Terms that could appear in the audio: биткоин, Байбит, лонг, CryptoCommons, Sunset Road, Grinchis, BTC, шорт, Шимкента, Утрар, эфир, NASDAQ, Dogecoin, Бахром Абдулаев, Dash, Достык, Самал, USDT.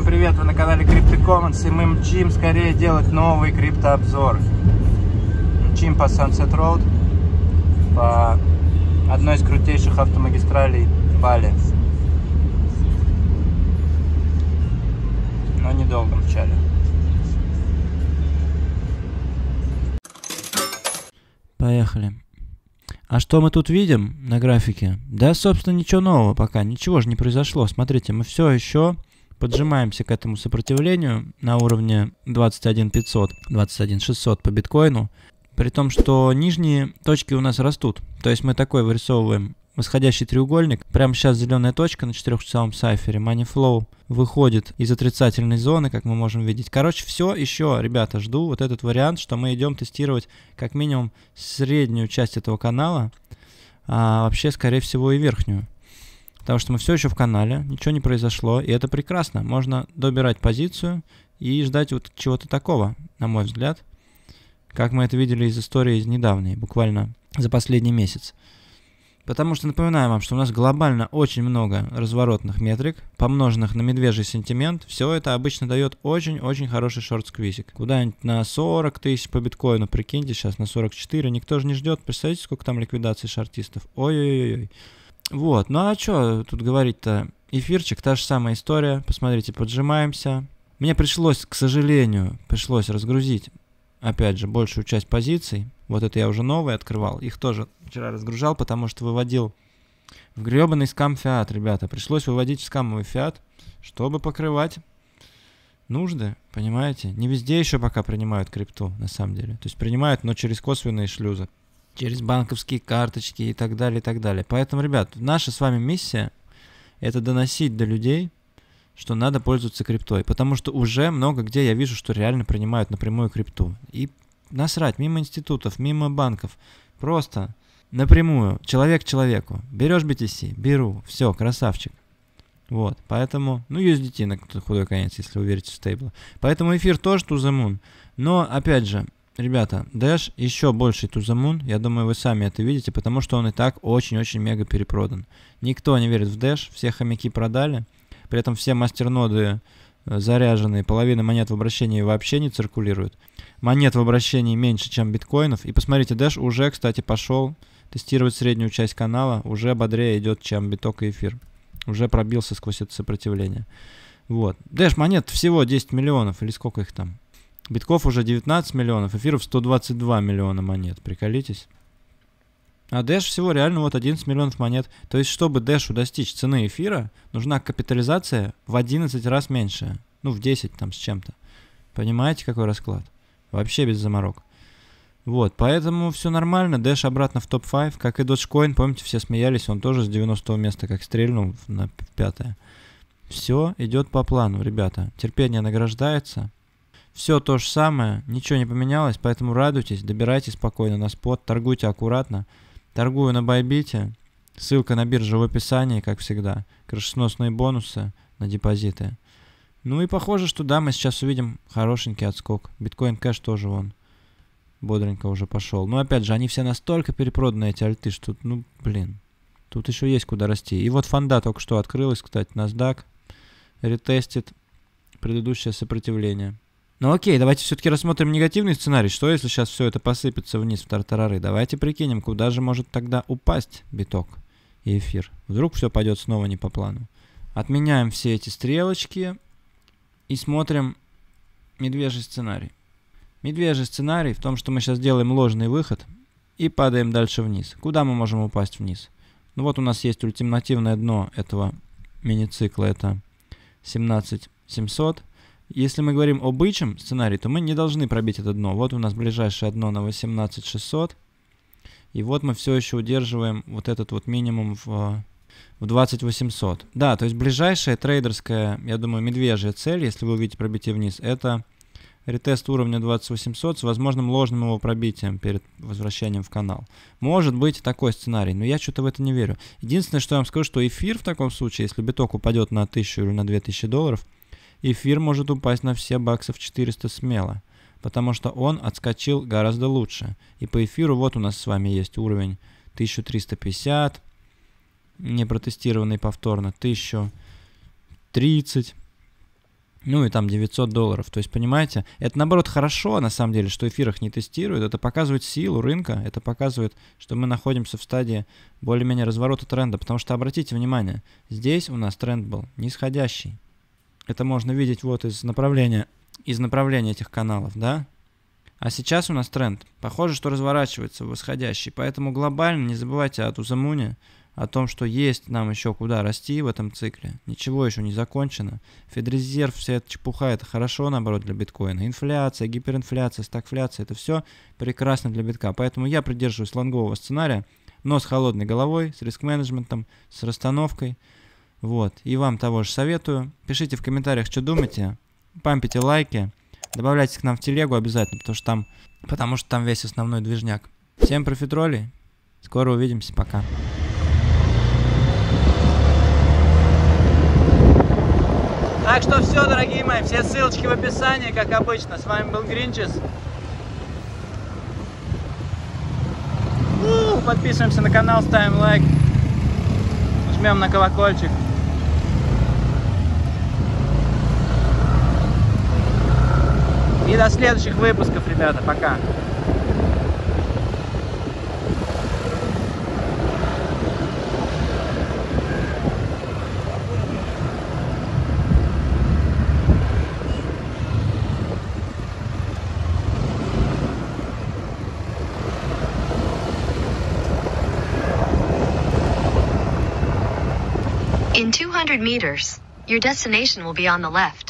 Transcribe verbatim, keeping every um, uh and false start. Всем привет, вы на канале CryptoCommons, и мы мчим скорее делать новый криптообзор. Мчим по Sunset Road, по одной из крутейших автомагистралей Бали. Но недолго мчали. Поехали. А что мы тут видим на графике? Да, собственно, ничего нового пока, ничего же не произошло. Смотрите, мы все еще поджимаемся к этому сопротивлению на уровне двадцать один пятьсот, двадцать один шестьсот по биткоину, при том, что нижние точки у нас растут. То есть мы такой вырисовываем восходящий треугольник. Прямо сейчас зеленая точка на четырёхчасовом сайфере. Money Flow выходит из отрицательной зоны, как мы можем видеть. Короче, все еще, ребята, жду вот этот вариант, что мы идем тестировать как минимум среднюю часть этого канала, а вообще, скорее всего, и верхнюю. Потому что мы все еще в канале, ничего не произошло, и это прекрасно. Можно добирать позицию и ждать вот чего-то такого, на мой взгляд, как мы это видели из истории из недавней, буквально за последний месяц. Потому что напоминаю вам, что у нас глобально очень много разворотных метрик, помноженных на медвежий сентимент. Все это обычно дает очень-очень хороший шорт-сквизик. Куда-нибудь на сорок тысяч по биткоину, прикиньте, сейчас на сорок четыре. Никто же не ждет, представляете, сколько там ликвидаций шортистов. Ой-ой-ой-ой. Вот, ну а что тут говорить-то? Эфирчик, та же самая история. Посмотрите, поджимаемся. Мне пришлось, к сожалению, пришлось разгрузить, опять же, большую часть позиций. Вот это я уже новые открывал. Их тоже вчера разгружал, потому что выводил в гребаный скам-фиат, ребята. Пришлось выводить в скамовый фиат, чтобы покрывать нужды, понимаете? Не везде еще пока принимают крипту, на самом деле. То есть принимают, но через косвенные шлюзы, через банковские карточки и так далее, и так далее. Поэтому, ребят, наша с вами миссия – это доносить до людей, что надо пользоваться криптой. Потому что уже много где я вижу, что реально принимают напрямую крипту. И насрать, мимо институтов, мимо банков, просто напрямую, человек человеку. Берешь би ти си, беру, все, красавчик. Вот, поэтому, ну, ю эс ди ти на худой конец, если вы верите в стейбл. Поэтому эфир тоже to the moon. Но, опять же, ребята, Dash еще больше to the moon, я думаю, вы сами это видите, потому что он и так очень-очень мега перепродан. Никто не верит в Dash, все хомяки продали, при этом все мастерноды заряженные, половина монет в обращении вообще не циркулирует. Монет в обращении меньше, чем биткоинов. И посмотрите, Dash уже, кстати, пошел тестировать среднюю часть канала. Уже бодрее идет, чем биток и эфир. Уже пробился сквозь это сопротивление. Вот. Dash монет всего десять миллионов. Или сколько их там? Битков уже девятнадцать миллионов. Эфиров сто двадцать два миллиона монет. Приколитесь. А Dash всего реально вот одиннадцать миллионов монет. То есть, чтобы Dash'у достичь цены эфира, нужна капитализация в одиннадцать раз меньше. Ну, в десять там с чем-то. Понимаете, какой расклад? Вообще без заморок. Вот, поэтому все нормально. Dash обратно в топ пять, как и Dogecoin. Помните, все смеялись, он тоже с девяностого места как стрельнул на пятое. Все идет по плану, ребята. Терпение награждается. Все то же самое, ничего не поменялось, поэтому радуйтесь, добирайте спокойно на спот, торгуйте аккуратно. Торгую на Байбите, ссылка на биржу в описании, как всегда. Крышесносные бонусы на депозиты. Ну и похоже, что да, мы сейчас увидим хорошенький отскок. Биткоин кэш тоже вон бодренько уже пошел. Но опять же, они все настолько перепроданы, эти альты, что, ну блин, тут еще есть куда расти. И вот фонда только что открылась, кстати, NASDAQ ретестит предыдущее сопротивление. Ну окей, давайте все-таки рассмотрим негативный сценарий. Что если сейчас все это посыпется вниз в тартарары? Давайте прикинем, куда же может тогда упасть биток и эфир. Вдруг все пойдет снова не по плану. Отменяем все эти стрелочки и смотрим медвежий сценарий. Медвежий сценарий в том, что мы сейчас делаем ложный выход и падаем дальше вниз. Куда мы можем упасть вниз? Ну вот у нас есть ультимативное дно этого мини-цикла, это семнадцать семьсот. Если мы говорим о бычьем сценарии, то мы не должны пробить это дно. Вот у нас ближайшее дно на восемнадцать шестьсот. И вот мы все еще удерживаем вот этот вот минимум в, в двадцать восемьсот. Да, то есть ближайшая трейдерская, я думаю, медвежья цель, если вы увидите пробитие вниз, это ретест уровня двадцать восемьсот с возможным ложным его пробитием перед возвращением в канал. Может быть такой сценарий, но я что-то в это не верю. Единственное, что я вам скажу, что эфир в таком случае, если биток упадет на тысячу или на две тысячи долларов, эфир может упасть на все баксов четыреста смело, потому что он отскочил гораздо лучше. И по эфиру вот у нас с вами есть уровень тысяча триста пятьдесят, не протестированный повторно, тысяча тридцать. Ну и там девятьсот долларов. То есть, понимаете, это наоборот хорошо, на самом деле, что эфир их не тестируют. Это показывает силу рынка, это показывает, что мы находимся в стадии более-менее разворота тренда. Потому что, обратите внимание, здесь у нас тренд был нисходящий. Это можно видеть вот из направления, из направления этих каналов, да? А сейчас у нас тренд, похоже, что разворачивается восходящий. Поэтому глобально не забывайте о тузамуне, о том, что есть нам еще куда расти в этом цикле. Ничего еще не закончено. Федрезерв, вся эта чепуха, это хорошо, наоборот, для биткоина. Инфляция, гиперинфляция, стагфляция, это все прекрасно для битка. Поэтому я придерживаюсь лонгового сценария, но с холодной головой, с риск-менеджментом, с расстановкой. Вот. И вам того же советую. Пишите в комментариях, что думаете. Пампите лайки. Добавляйтесь к нам в телегу обязательно, потому что там, потому что там весь основной движняк. Всем профитролей. Скоро увидимся. Пока. Так что все, дорогие мои, все ссылочки в описании, как обычно. С вами был Гринчис. Подписываемся на канал, ставим лайк, жмем на колокольчик. И до следующих выпусков, ребята. Пока. In two hundred meters, your destination will be on the left.